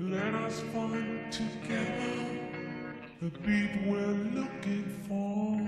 Let us find together the beat we're looking for.